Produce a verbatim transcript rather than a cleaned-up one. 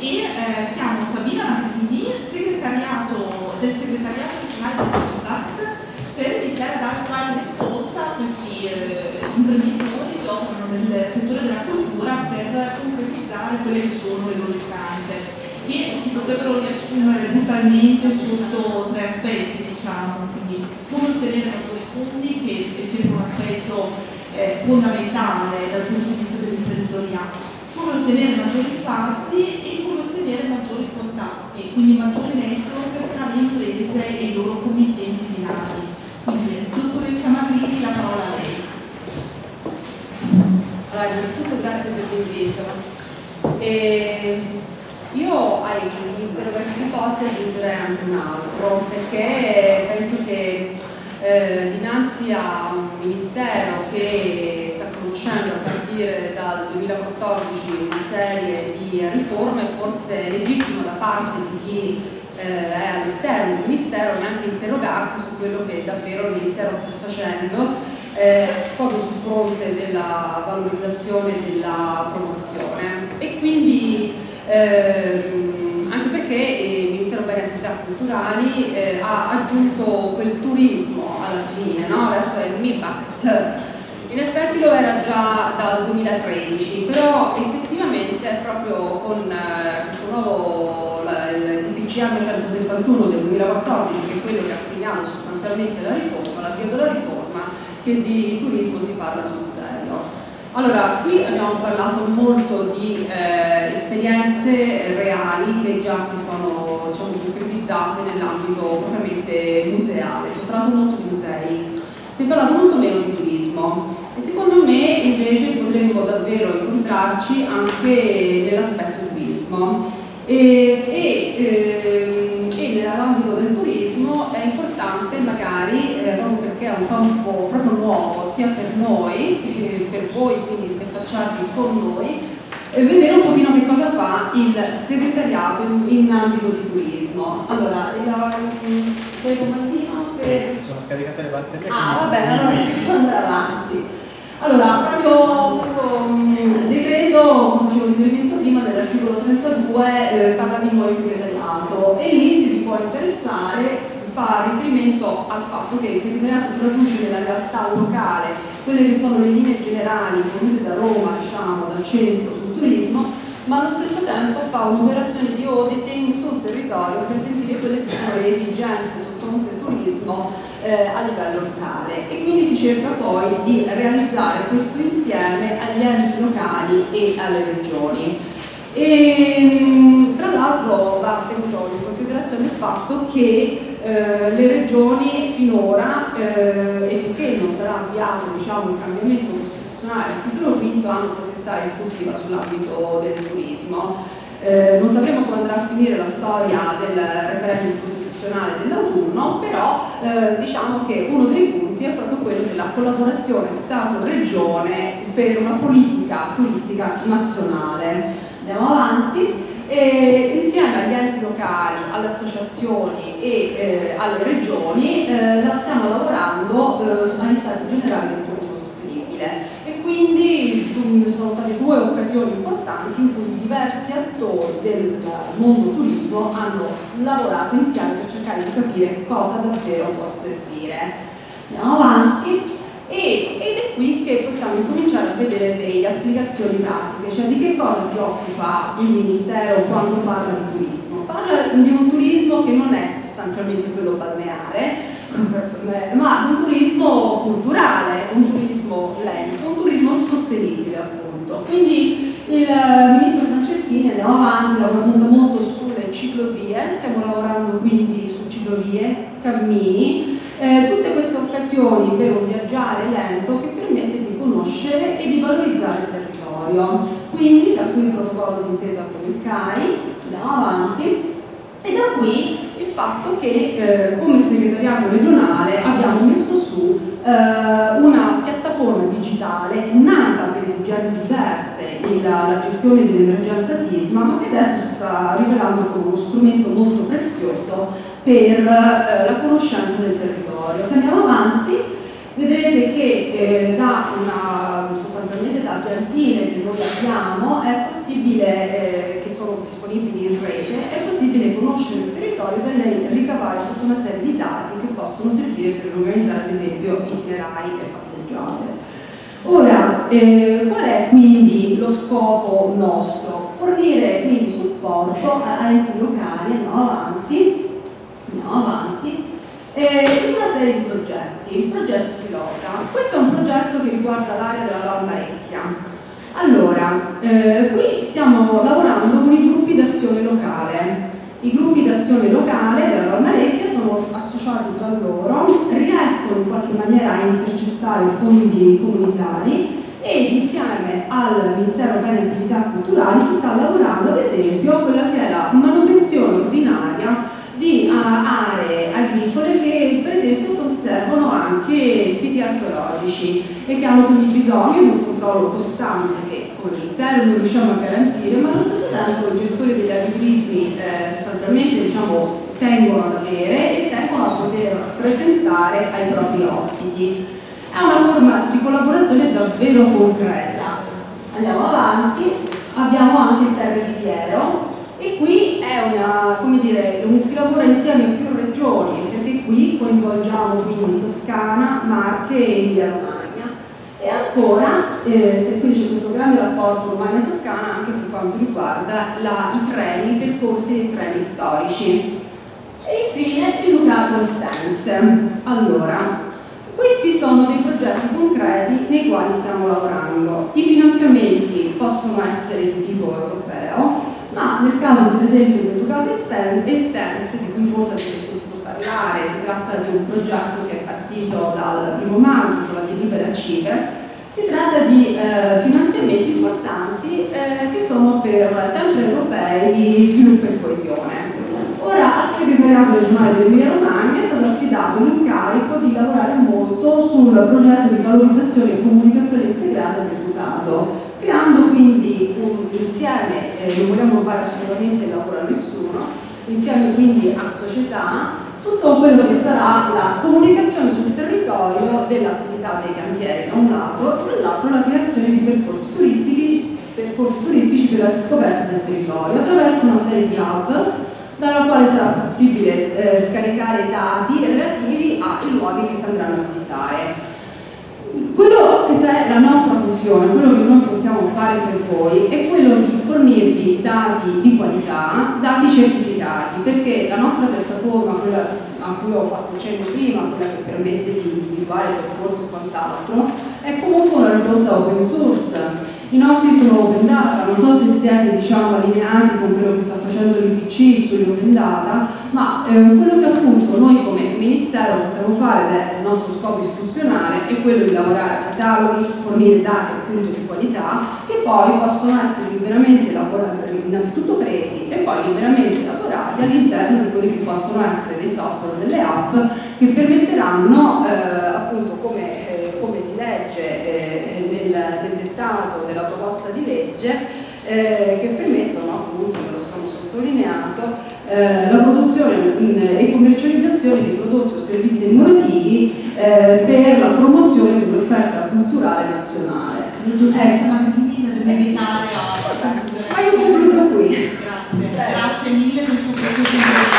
e eh, chiamo Sabina Magrini, segretariato del segretariato nazionale del MIBACT, per iniziare a dare una risposta a questi eh, imprenditori che operano nel settore della cultura per concretizzare quelle che sono le loro istanze, che si potrebbero riassumere brutalmente sotto tre aspetti, diciamo, quindi come ottenere maggiori fondi, che è sempre un aspetto eh, fondamentale dal punto di vista dell'imprenditoriato, come ottenere maggiori spazi e come ottenere maggiori contatti, quindi maggiori network tra le imprese e i loro committenti finali. Quindi, dottoressa Magrini, la parola a lei. Allora, innanzitutto grazie per l'invito. E io ai interrogativi posti aggiungerei anche un altro, perché penso che eh, dinanzi a un ministero che sta conoscendo a partire dal duemilaquattordici una serie di riforme, forse è legittimo da parte di chi eh, è all'esterno del ministero neanche interrogarsi su quello che davvero il ministero sta facendo eh, proprio sul fronte della valorizzazione e della promozione. E quindi Eh, anche perché il Ministero per le attività culturali eh, ha aggiunto quel turismo alla fine, no? Adesso è il MIBACT, in effetti lo era già dal duemilatredici, però effettivamente proprio con eh, questo nuovo il T P C A centosettantuno del duemilaquattordici, che è quello che ha segnato sostanzialmente la riforma, l'avvio della riforma, che di turismo si parla sul serio. Allora, qui abbiamo parlato molto di eh, esperienze reali che già si sono, diciamo, concretizzate nell'ambito propriamente museale. Si è parlato molto di musei, si è parlato molto meno di turismo, e secondo me invece potremmo davvero incontrarci anche nell'aspetto turismo. E, e, ehm, e nell'ambito del turismo è importante magari, eh, proprio perché è un campo proprio nuovo, sia per noi che per voi, quindi interfacciati con noi, eh, vedere un pochino che cosa fa il segretariato in, in ambito di turismo. Allora, prego Martino, per... Si sono scaricate le batterie. Ah, va bene, allora si può andare avanti. Allora, proprio questo decreto, come dicevo riferimento prima, dell'articolo trentadue, eh, parla di noi segretariato, e lì si può interessare, fa riferimento al fatto che il segretariato traduce nella realtà locale quelle che sono le linee generali venute da Roma, diciamo, dal centro sul turismo, ma allo stesso tempo fa un'operazione di auditing sul territorio per sentire quelle che sono le esigenze sul fronte del turismo eh, a livello locale, e quindi si cerca poi di realizzare questo insieme agli enti locali e alle regioni. E, tra l'altro, va tenuto in considerazione il fatto che Eh, le regioni finora, eh, e finché non sarà avviato, diciamo, un cambiamento costituzionale a titolo quinto, hanno potestà esclusiva sull'ambito del turismo. Eh, non sapremo come andrà a finire la storia del referendum costituzionale dell'autunno, però eh, diciamo che uno dei punti è proprio quello della collaborazione Stato-Regione per una politica turistica nazionale. Andiamo avanti. E insieme agli enti locali, alle associazioni e eh, alle regioni eh, stiamo lavorando eh, agli stati generali del turismo sostenibile, e quindi sono state due occasioni importanti in cui diversi attori del mondo turismo hanno lavorato insieme per cercare di capire cosa davvero può servire. Andiamo avanti. E, ed è qui che possiamo cominciare a vedere delle applicazioni pratiche, cioè di che cosa si occupa il Ministero quando parla di turismo. Parla di un turismo che non è sostanzialmente quello balneare, ma un turismo culturale, un turismo lento, un turismo sostenibile, appunto. Quindi il ministro Franceschini, andiamo avanti, lavora molto sulle ciclovie, stiamo lavorando quindi su ciclovie, cammini, Eh, tutte queste occasioni per un viaggiare lento che permette di conoscere e di valorizzare il territorio. Quindi da qui il protocollo d'intesa con il C A I, andiamo avanti, e da qui il fatto che eh, come segretariato regionale abbiamo messo su eh, una piattaforma digitale nata per esigenze diverse, la, la gestione dell'emergenza sisma, ma che adesso si sta rivelando come uno strumento molto prezioso per eh, la conoscenza del territorio. Se andiamo avanti vedrete che eh, da una, sostanzialmente da piantine che noi abbiamo è possibile, eh, che sono disponibili una serie di dati che possono servire per organizzare ad esempio itinerari e passeggiate. Ora, eh, qual è quindi lo scopo nostro? Fornire quindi supporto agli enti locali, andiamo avanti, andiamo avanti, eh, una serie di progetti, il progetto pilota. Questo è un progetto che riguarda l'area della Valmarecchia. Allora, eh, qui stiamo lavorando con i gruppi d'azione locale. I gruppi d'azione locale della Valmarecchia sono associati tra loro, riescono in qualche maniera a intercettare fondi comunitari e insieme al Ministero Beni e Attività Culturali si sta lavorando ad esempio a quella che è la manutenzione ordinaria di uh, aree agricole che per esempio conservano anche siti archeologici e che hanno quindi bisogno di un controllo costante che come Ministero non riusciamo a garantire, ma allo stesso tempo i gestori degli agriturismi eh, sostanzialmente diciamo, tengono ad avere e tengono a poter presentare ai propri ospiti. È una forma di collaborazione davvero concreta. Andiamo avanti, abbiamo anche il territoriero e qui è una, come dire, si lavora insieme in più regioni perché qui coinvolgiamo quindi Toscana, Marche e Emilia-Romagna. E ancora, eh, se qui c'è questo grande rapporto Romagna-Toscana anche per quanto riguarda la, i treni, i percorsi dei treni storici. E infine il Ducato Estense. Allora, questi sono dei progetti concreti nei quali stiamo lavorando. I finanziamenti possono essere di tipo europeo, ma nel caso per esempio del Ducato Estense, di cui forse avete sentito parlare, si tratta di un progetto che è partito dal primo maggio con la delibera CIPE. Si tratta di eh, finanziamenti importanti eh, che sono per sempre europei di sviluppo e coesione. Ora al segretariato regionale dell'Emilia-Romagna è stato affidato l'incarico di lavorare molto sul progetto di valorizzazione e comunicazione integrata del Ducato, creando quindi un insieme, eh, non vogliamo fare assolutamente il lavoro a nessuno, insieme quindi a società, tutto quello che sarà la comunicazione sul territorio dell'attività dei cantieri da un lato e dall'altro la creazione di percorsi turistici, percorsi turistici per la scoperta del territorio attraverso una serie di hub dalla quale sarà possibile eh, scaricare dati relativi ai luoghi che si andranno a visitare. Quello che è la nostra funzione, quello che noi possiamo fare per voi è quello di fornirvi dati di qualità, dati certificati, perché la nostra piattaforma, quella a cui ho fatto cenno prima, quella che permette di individuare il percorso e quant'altro, è comunque una risorsa open source. I nostri sono open data, non so se siete diciamo, allineati con quello che sta facendo l'I P C sull'open data, ma eh, quello che appunto noi come Ministero possiamo fare, beh, il nostro scopo istituzionale è quello di lavorare a cataloghi, fornire dati appunto di qualità che poi possono essere liberamente elaborati, innanzitutto presi e poi liberamente elaborati all'interno di quelli che possono essere dei software, delle app che permetteranno eh, appunto come legge eh, nel, nel dettato della proposta di legge eh, che permettono appunto, ve lo sono sottolineato, eh, la produzione e commercializzazione di prodotti o servizi innovativi eh, per la promozione dell'offerta culturale nazionale. Dottoressa Magrini, eh, deve evitare a... Ma io concludo qui. Grazie, eh. Grazie mille del suo prezioso intervento.